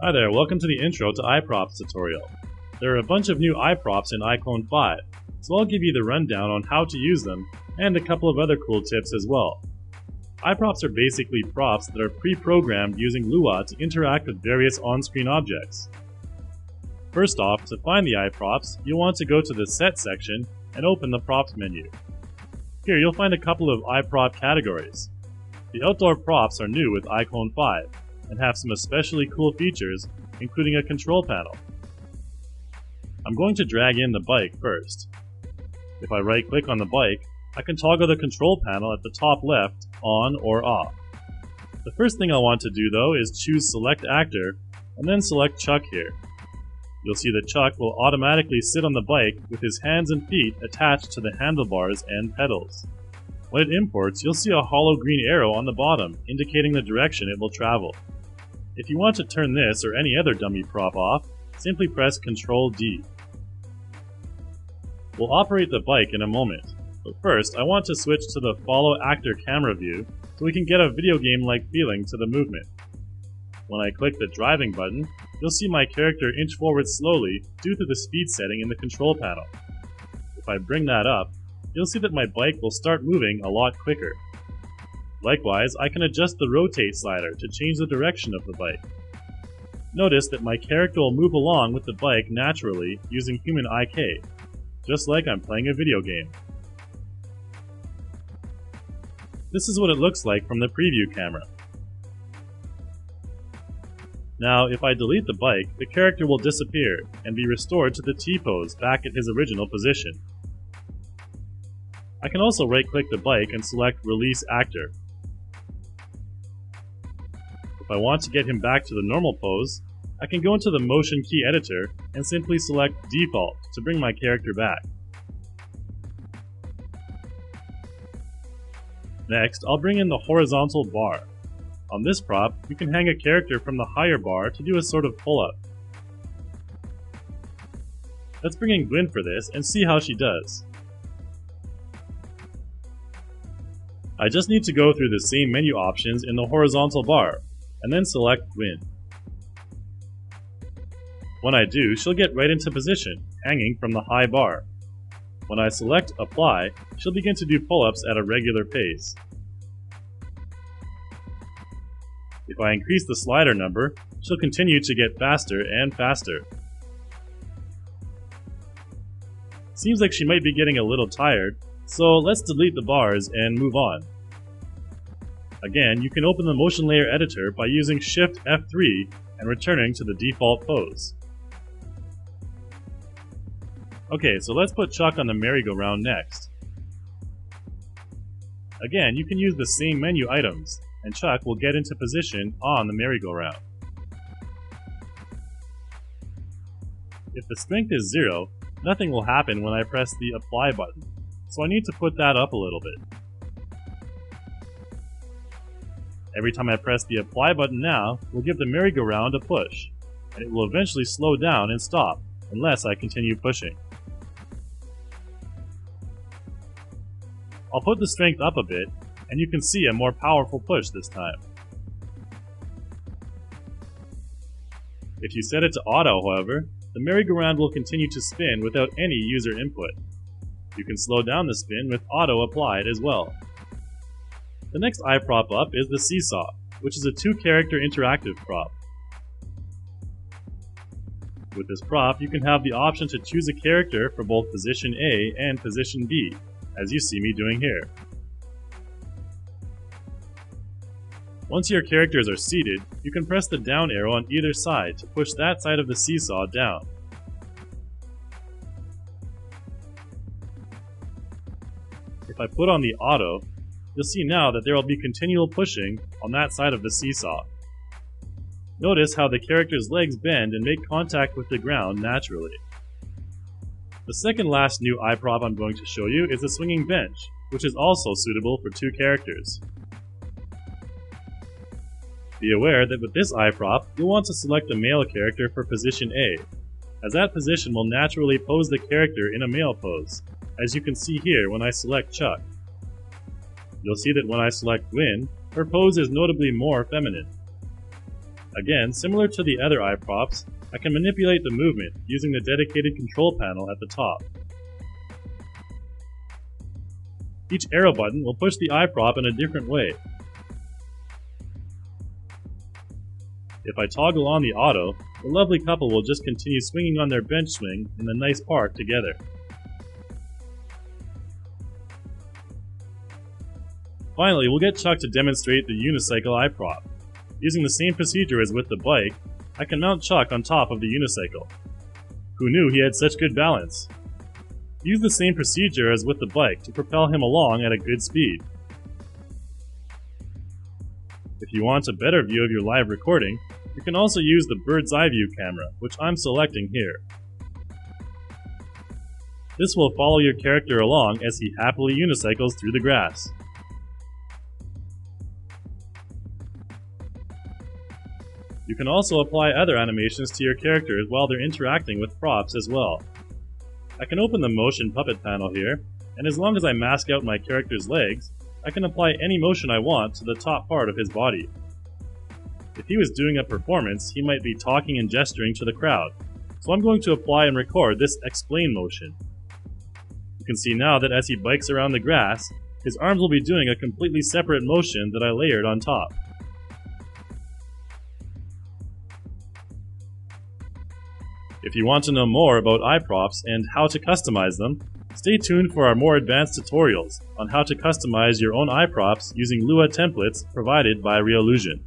Hi there, welcome to the Intro to iProps tutorial. There are a bunch of new iProps in iClone 5, so I'll give you the rundown on how to use them and a couple of other cool tips as well. iProps are basically props that are pre-programmed using Lua to interact with various on-screen objects. First off, to find the iProps, you'll want to go to the Set section and open the Props menu. Here you'll find a couple of iProp categories. The outdoor props are new with iClone 5 and have some especially cool features, including a control panel. I'm going to drag in the bike first. If I right-click on the bike, I can toggle the control panel at the top left on or off. The first thing I want to do though is choose Select Actor and then select Chuck here. You'll see that Chuck will automatically sit on the bike with his hands and feet attached to the handlebars and pedals. When it imports, you'll see a hollow green arrow on the bottom indicating the direction it will travel. If you want to turn this or any other dummy prop off, simply press Ctrl D. We'll operate the bike in a moment, but first I want to switch to the Follow Actor Camera view so we can get a video game-like feeling to the movement. When I click the driving button, you'll see my character inch forward slowly due to the speed setting in the control panel. If I bring that up, you'll see that my bike will start moving a lot quicker. Likewise, I can adjust the rotate slider to change the direction of the bike. Notice that my character will move along with the bike naturally using Human IK, just like I'm playing a video game. This is what it looks like from the preview camera. Now, if I delete the bike, the character will disappear and be restored to the T-pose back at his original position. I can also right-click the bike and select Release Actor. If I want to get him back to the normal pose, I can go into the Motion Key Editor and simply select Default to bring my character back. Next, I'll bring in the horizontal bar. On this prop, you can hang a character from the higher bar to do a sort of pull-up. Let's bring in Gwyn for this and see how she does. I just need to go through the same menu options in the horizontal bar, and then select Gwyn. When I do, she'll get right into position, hanging from the high bar. When I select Apply, she'll begin to do pull-ups at a regular pace. If I increase the slider number, she'll continue to get faster and faster. Seems like she might be getting a little tired, so let's delete the bars and move on. Again, you can open the Motion Layer Editor by using Shift F3 and returning to the default pose. Okay, so let's put Chuck on the merry-go-round next. Again, you can use the same menu items, and Chuck will get into position on the merry-go-round. If the strength is 0, nothing will happen when I press the Apply button, so I need to put that up a little bit. Every time I press the Apply button now, we'll give the merry-go-round a push, and it will eventually slow down and stop, unless I continue pushing. I'll put the strength up a bit, and you can see a more powerful push this time. If you set it to auto, however, the merry-go-round will continue to spin without any user input. You can slow down the spin with auto applied as well. The next iProp up is the Seesaw, which is a two-character interactive prop. With this prop, you can have the option to choose a character for both position A and position B, as you see me doing here. Once your characters are seated, you can press the down arrow on either side to push that side of the seesaw down. If I put on the auto, you'll see now that there will be continual pushing on that side of the seesaw. Notice how the character's legs bend and make contact with the ground naturally. The second last new iProp I'm going to show you is the swinging bench, which is also suitable for two characters. Be aware that with this iProp, you'll want to select a male character for position A, as that position will naturally pose the character in a male pose, as you can see here when I select Chuck. You'll see that when I select Gwyn, her pose is notably more feminine. Again, similar to the other iProps, I can manipulate the movement using the dedicated control panel at the top. Each arrow button will push the iProp in a different way. If I toggle on the auto, the lovely couple will just continue swinging on their bench swing in the nice park together. Finally, we'll get Chuck to demonstrate the unicycle iProp. Using the same procedure as with the bike, I can mount Chuck on top of the unicycle. Who knew he had such good balance? Use the same procedure as with the bike to propel him along at a good speed. If you want a better view of your live recording, you can also use the bird's eye view camera, which I'm selecting here. This will follow your character along as he happily unicycles through the grass. You can also apply other animations to your characters while they're interacting with props as well. I can open the Motion Puppet panel here, and as long as I mask out my character's legs, I can apply any motion I want to the top part of his body. If he was doing a performance, he might be talking and gesturing to the crowd, so I'm going to apply and record this explain motion. You can see now that as he bikes around the grass, his arms will be doing a completely separate motion that I layered on top. If you want to know more about iProps and how to customize them, stay tuned for our more advanced tutorials on how to customize your own iProps using Lua templates provided by Reallusion.